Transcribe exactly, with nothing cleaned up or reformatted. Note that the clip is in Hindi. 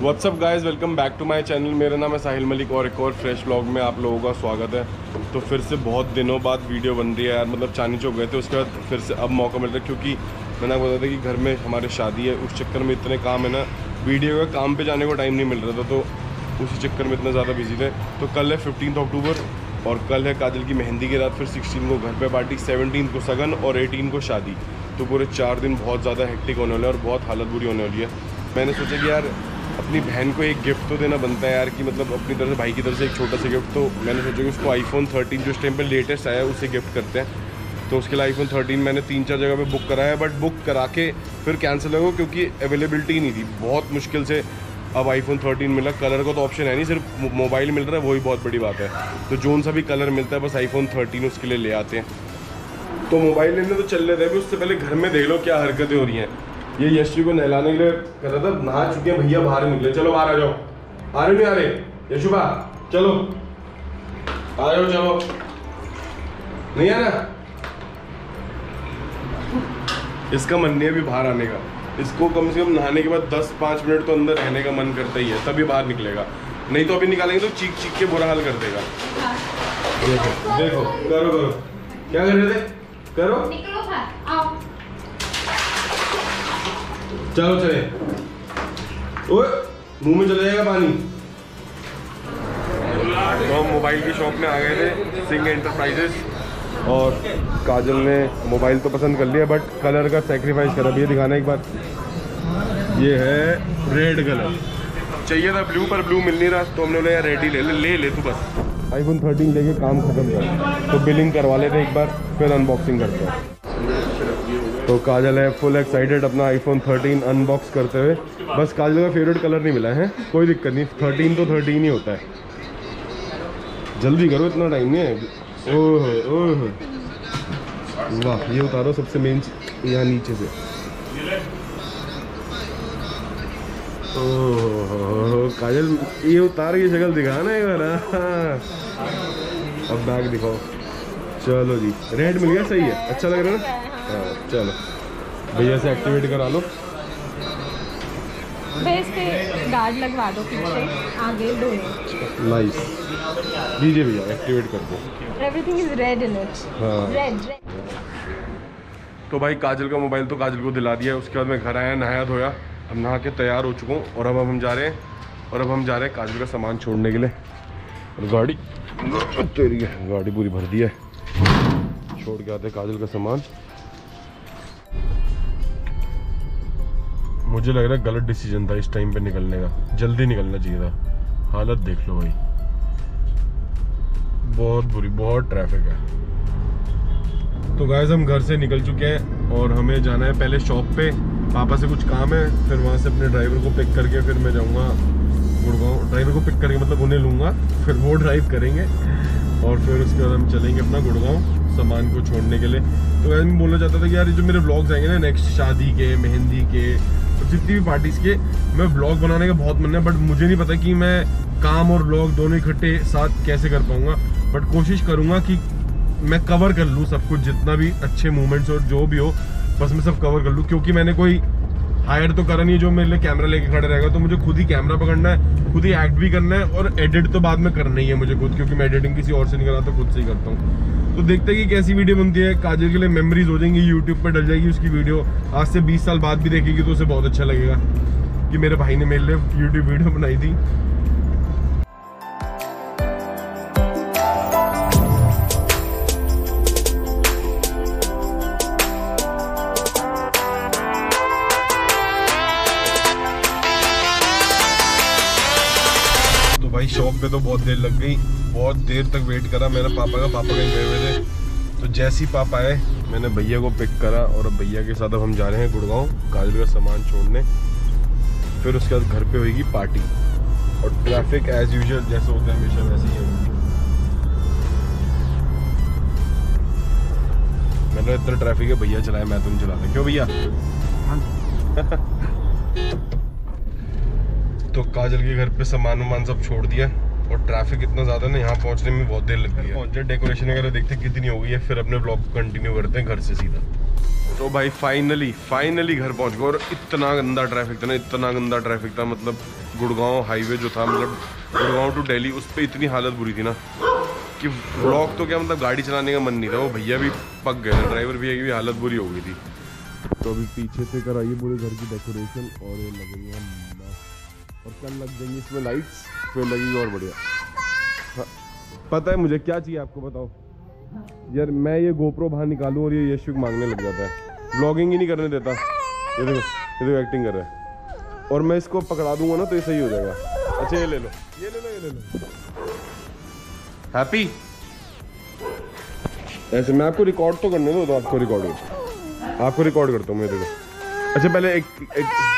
WhatsApp guys, welcome back to my channel. मेरा नाम है साहिल मलिक और एक और फ्रेश व्लॉग में आप लोगों का स्वागत है। तो फिर से बहुत दिनों बाद वीडियो बन रही है यार, मतलब चांदनी चौक गए थे, उसके बाद फिर से अब मौका मिल रहा है क्योंकि मैंने आपको बताया था कि घर में हमारे शादी है, उस चक्कर में इतने काम है ना, वीडियो का काम पर जाने को टाइम नहीं मिल रहा था, तो उसी चक्कर में इतना ज़्यादा बिजी थे। तो कल है फिफ्टीन अक्टूबर और कल है काजल की मेहंदी की रात, फिर सिक्सटीन को घर पर पार्टी, सेवनटीन को सगन और एटीन को शादी। तो पूरे चार दिन बहुत ज़्यादा हेक्टिक होने वाले हैं और बहुत हालत बुरी होने वाली है। मैंने सोचा कि यार अपनी बहन को एक गिफ्ट तो देना बनता है यार, कि मतलब अपनी तरफ से, भाई की तरफ से एक छोटा सा गिफ्ट। तो मैंने सोचा कि उसको आईफोन थर्टीन जो इस टाइम पे लेटेस्ट आया है उसे गिफ्ट करते हैं। तो उसके लिए आईफोन थर्टीन मैंने तीन चार जगह पे बुक कराया है, बट बुक करा के फिर कैंसिल हो गया क्योंकि अवेलेबिलिटी नहीं थी। बहुत मुश्किल से अब आईफोन थर्टीन मिला। कलर का तो ऑप्शन है नहीं, सिर्फ मोबाइल मिल रहा है, वही बहुत बड़ी बात है। तो जोन सा भी कलर मिलता है, बस आईफोन थर्टीन उसके लिए ले आते हैं। तो मोबाइल लेने तो चल रहे थे, उससे पहले घर में देख लो क्या हरकतें हो रही हैं। ये यशु को नहलाने के लिए कर रहा था, नहा चुके हैं भैया, बाहर निकले, चलो बाहर आ जाओ। आ रहे नहीं आ रहे यशु भा, चलो आ जाओ, चलो नहीं आ रहा। इसका मन नहीं है अभी बाहर आने का, इसको कम से कम नहाने के बाद दस पाँच मिनट तो अंदर रहने का मन करता ही है, तभी बाहर निकलेगा। नहीं तो अभी निकालेंगे तो चीख चीख के बुरा हाल कर देगा। देखो देखो, करो करो, क्या कर रहे थे, करो, चलो चले, ओए मुंह में चला जाएगा पानी। तो हम मोबाइल की शॉप में आ गए थे, सिंह एंटरप्राइजेस, और काजल ने मोबाइल तो पसंद कर लिया बट कलर का सेक्रीफाइस करा। ये दिखाना एक बार, ये है रेड कलर, चाहिए था ब्लू पर ब्लू मिल नहीं रहा, तो हमने बोला यार रेड ही ले ले ले, ले तू बस आईफोन थर्टीन लेके काम खत्म कर। तो बिलिंग करवा लेते एक बार, फिर अनबॉक्सिंग करते हैं। तो काजल है फुल एक्साइटेड अपना आईफोन थर्टीन अनबॉक्स करते हुए। बस काजल का फेवरेट कलर नहीं मिला है, कोई दिक्कत नहीं, थर्टीन तो थर्टीन ही होता है। जल्दी करो, इतना टाइम नहीं है। ओह ओह वाह, ये उतारो सबसे मेन यहाँ नीचे से। ओह काजल, ये उतार की शक्ल दिखा ना एक बार। अब बैग दिखाओ। चलो जी, रेड मिल गया, सही है, अच्छा लग रहा है ना। हाँ चलो, भैया से एक्टिवेट करा लो, बेस पे गार्ड लगवा दो, पीछे आगे दोनों। नाइस, दीजिए भैया, एक्टिवेट कर दो। Everything is red in it, red. तो भाई काजल का मोबाइल तो काजल को दिला दिया, उसके बाद मैं घर आया, नहाया धोया, हम नहा के तैयार हो चुका हूँ और अब हम जा रहे हैं और अब हम जा रहे हैं काजल का सामान छोड़ने के लिए। और गाड़ी तेरी है, गाड़ी पूरी भर दी है, छोड़ के आते काजल का सामान। मुझे लग रहा है गलत डिसीजन था इस टाइम पे निकलने का, जल्दी निकलना चाहिए था। हालत देख लो भाई, बहुत बुरी, बहुत ट्रैफिक है। तो गाइस हम घर से निकल चुके हैं और हमें जाना है पहले शॉप पे, पापा से कुछ काम है, फिर वहाँ से अपने ड्राइवर को पिक करके फिर मैं जाऊँगा गुड़गांव। ड्राइवर को पिक करके मतलब उन्हें लूँगा, फिर वो ड्राइव करेंगे और फिर उसके बाद हम चलेंगे अपना गुड़गांव सामान को छोड़ने के लिए। तो गाइस मैं बोलना चाहता था कि यार जो मेरे ब्लॉग्स आएंगे ना नेक्स्ट, शादी के, मेहंदी के, जितनी भी पार्टीज़ के, मैं ब्लॉग बनाने का बहुत मन है बट मुझे नहीं पता कि मैं काम और ब्लॉग दोनों इकट्ठे साथ कैसे कर पाऊँगा। बट कोशिश करूँगा कि मैं कवर कर लूँ सब कुछ, जितना भी अच्छे मोमेंट्स और जो भी हो बस मैं सब कवर कर लूँ, क्योंकि मैंने कोई हायर तो करा नहीं है जो मेरे लिए कैमरा लेके खड़े रहेगा। तो मुझे खुद ही कैमरा पकड़ना है, खुद ही एक्ट भी करना है और एडिट तो बाद में करना ही है मुझे खुद, क्योंकि मैं एडिटिंग किसी और से नहीं कराता, खुद से ही करता हूँ। तो देखते हैं कि कैसी वीडियो बनती है। काजल के लिए मेमोरीज हो जाएंगी, यूट्यूब पर डल जाएगी उसकी वीडियो, आज से बीस साल बाद भी देखेगी तो उसे बहुत अच्छा लगेगा कि मेरे भाई ने मेरे लिए यूट्यूब वीडियो बनाई थी। तो भाई शॉप पे तो बहुत देर लग गई, बहुत देर तक वेट करा मैंने पापा का, पापा कहीं गए हुए थे। तो जैसे ही पापा आए मैंने भैया को पिक करा और अब भैया के साथ अब हम जा रहे हैं गुड़गांव काजल का सामान छोड़ने, फिर उसके बाद घर पे होगी पार्टी और ट्रैफिक एज यूजुअल जैसे होता है हमेशा वैसे ही होगी। मैंने इतना ट्रैफिक है, भैया चलाए मैं तुम चलाते, क्यों भैया। तो काजल के घर पे सामान वामान सब छोड़ दिया और ट्रैफिक इतना ज़्यादा ना, यहाँ पहुँचने में बहुत देर लग गई है। पहुँचे, डेकोरेशन वगैरह देखते कितनी हो गई है, फिर अपने ब्लॉग को कंटिन्यू करते हैं घर से सीधा। तो भाई फाइनली फाइनली घर पहुँच गए और इतना गंदा ट्रैफिक था ना, इतना गंदा ट्रैफिक था, मतलब गुड़गांव हाईवे जो था, मतलब गुड़गांव टू दिल्ली, उस पर इतनी हालत बुरी थी ना कि ब्लॉक तो क्या मतलब गाड़ी चलाने का मन नहीं था। वो भैया भी पक गए थे, ड्राइवर भैया की भी हालत बुरी हो गई थी। तो अभी पीछे से कराइए पूरे घर की डेकोरेशन और ये लगेगी, और कल लग जाएंगी इसमें लाइट्स, फिर लगेगी और बढ़िया। पता है मुझे क्या चाहिए, आपको बताओ यार, मैं ये गोप्रो बाहर निकालूं और ये यशु मांगने लग जाता है, ब्लॉगिंग ही नहीं करने देता। ये देखो, ये देखो एक्टिंग कर रहा है, और मैं इसको पकड़ा दूंगा ना तो ये सही हो जाएगा। अच्छा ये ले लो, ये ले लो, ये ले लो। हैप्पी ऐसे मैं आपको रिकॉर्ड तो करने दो, तो आपको रिकॉर्ड हो, आपको रिकॉर्ड करता हूँ मैं। देखो अच्छा पहले एक, एक...